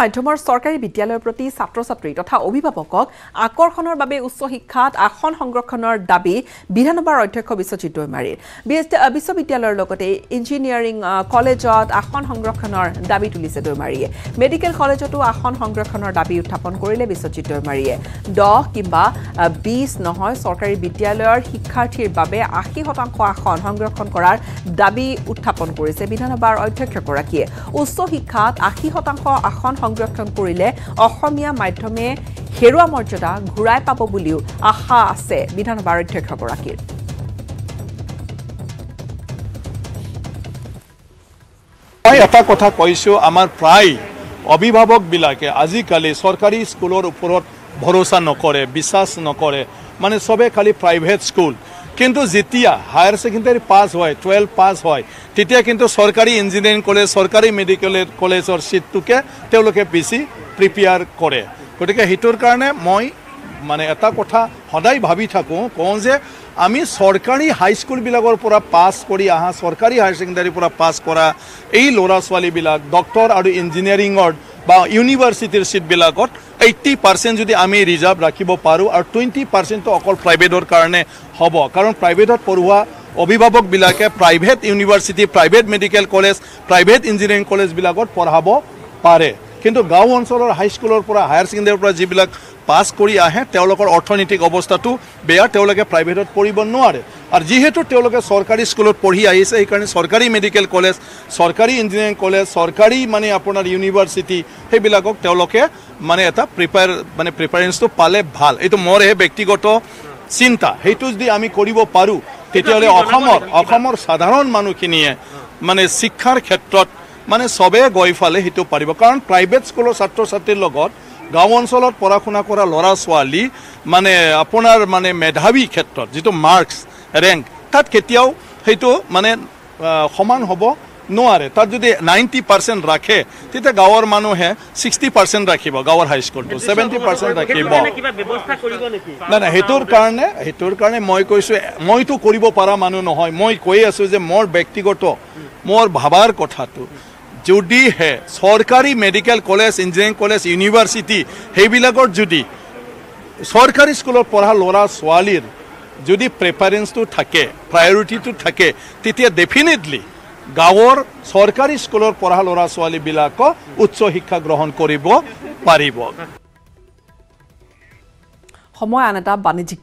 মাধ্যমৰ সৰকাৰি বিদ্যালয়ৰ প্ৰতি ছাত্ৰ ছাত্ৰী তথা অভিভাৱকক আকৰ্ষণৰ বাবে উচ্চ শিক্ষাত আসন সংৰক্ষণৰ দাবী বিধানসভাৰ অধ্যক্ষ বিশ্বজিৎ দৈমাৰীৰ বিশ্ববিদ্যালয়ৰ লগতে ইঞ্জিনিয়াৰিং কলেজত আসন সংৰক্ষণৰ দাবী তুলিছে দৈমাৰীয়ে মেডিকেল কলেজতো আসন সংৰক্ষণৰ দাবী উত্থাপন কৰিলে বিশ্বজিৎ দৈমাৰীয়ে 10 কিবা 20 নহয় সৰকাৰি বিদ্যালয়ৰ শিক্ষাৰ্থীৰ বাবে 80% আসন সংৰক্ষণ কৰাৰ দাবী উত্থাপন কৰিছে বিধানসভাৰ অধ্যক্ষগৰাকীয়ে উচ্চ শিক্ষাত 80% আসন সংৰক্ষণ কৰিলে অসমীয়া মাধ্যমে হেৰুৱা মৰ্যাদা ঘূৰাই পাব বুলিও আশা আছে বিধানসভাৰ অধ্যক্ষগৰাকীৰ এটা কথা কৈছো আমাৰ প্ৰায় অভিভাৱক বিলাকে আজি কালি সৰকাৰি স্কুলৰ ওপৰত ভৰসা নকৰে বিশ্বাস নকৰে মানে সবে খালি প্রাইভেট স্কুল কিন্তু যেতিয়া হায়ার সেকেন্ডারি পাস হয় 12 পাস হয় তেতিয়া কিন্তু সরকারি ইঞ্জিনিয়ারিং কলেজ সরকারি মেডিকেল কলেজৰ সিটটোকে তেওঁলোকে বেছি প্ৰিপেয়াৰ কৰে গতিকে হিতৰ কাৰণে মই মানে এটা কথা সদায় ভাবি থাকো কোন যে আমি সরকারি হাই স্কুল বিলাকৰ পৰা পাস কৰি আহা সৰকাৰি হায়াৰ সেকেন্ডাৰি পৰা পাস কৰা এই লৰা ছোৱালী বিলাক ডক্টৰ আৰু ইঞ্জিনিয়াৰিং অৰ বা ইউনিভাৰ্সিটিৰ সিট বিলাকত 80% যদি আমি ৰিজাৰ্ভ ৰাখিব পাৰো আৰু 20% তো অকল প্ৰাইভেটৰ কাৰণে হ'ব কাৰণ প্ৰাইভেটত পঢ়ুৱা অভিভাৱক বিলাকে private university private medical college private engineering college বিলাকত পঢ়াব পাৰে কিন্তু গাঁও অঞ্চলৰ হাই স্কুলৰ পৰা হায়াৰ সেকেন্ডাৰীৰ পৰা যিবিলাক পাস কৰি আহে তেওঁলোকৰ অৰ্থনৈতিক অৱস্থাটো বেয়া তেওঁলোকে প্ৰাইভেটত পঢ়িব নোৱাৰে আৰু যেহেতু তেওঁলোকে সৰকাৰি স্কুলত পঢ়ি আহিছে এই কাৰণে সৰকাৰি মেডিকেল কলেজ সৰকাৰি ইঞ্জিনিয়াৰিং কলেজ সৰকাৰি মানে আপোনাৰ ইউনিভাৰ্সিটি হেবিলাকক তেওঁলোকে মানে এটা প্ৰিপাৰেন্সটো পালে ভাল এইটো মোৰ ব্যক্তিগত চিন্তা হেতু যদি আমি কৰিব পাৰো তেতিয়ালে অসমৰ সাধাৰণ মানুহখিনিয়ে মানে শিক্ষাৰ ক্ষেত্ৰত মানে সবে গইফালে হিটো পাৰিব কাৰণ প্ৰাইভেট স্কুলৰ ছাত্ৰ ছাত্ৰীৰ লগত গাঁও অঞ্চলত পড়াশুনা কৰা লৰা ছোৱালী মানে আপোনাৰ মানে মেধাবী ক্ষেত্ৰত যেটো মাৰ্কস ৰেংক তাত কেতিয়াও হেটো মানে সমান হ'ব নোৱাৰে তাত যদি 90% ৰাখে তেতিয়া গাঁৱৰ মানুহে 60% ৰাখিব গাঁৱৰ হাই স্কুলটো 70% ৰাখিব না না হেটোৰ কাৰণে মই কৈছো মইতো কৰিব পাৰা মানুহ নহয় মই কৈ আছো যে মোৰ ব্যক্তিগত মোৰ ভাবাৰ কথাটো যদি হে সৰকাৰি medical college engineering college university হেবিলাকত যদি সৰকাৰি স্কুলত পঢ়া লৰা ছোৱালীৰ যদি প্ৰেফাৰেন্সটো থাকে প্ৰায়োৰিটিটো থাকে তেতিয়া ডেফিনেটলি গাঁৱৰ সৰকাৰি স্কুলৰ পঢ়া লৰা ছোৱালী বিলাক উচ্চ শিক্ষা গ্ৰহণ কৰিব পাৰিব সময় আনটা বাণিজ্যিক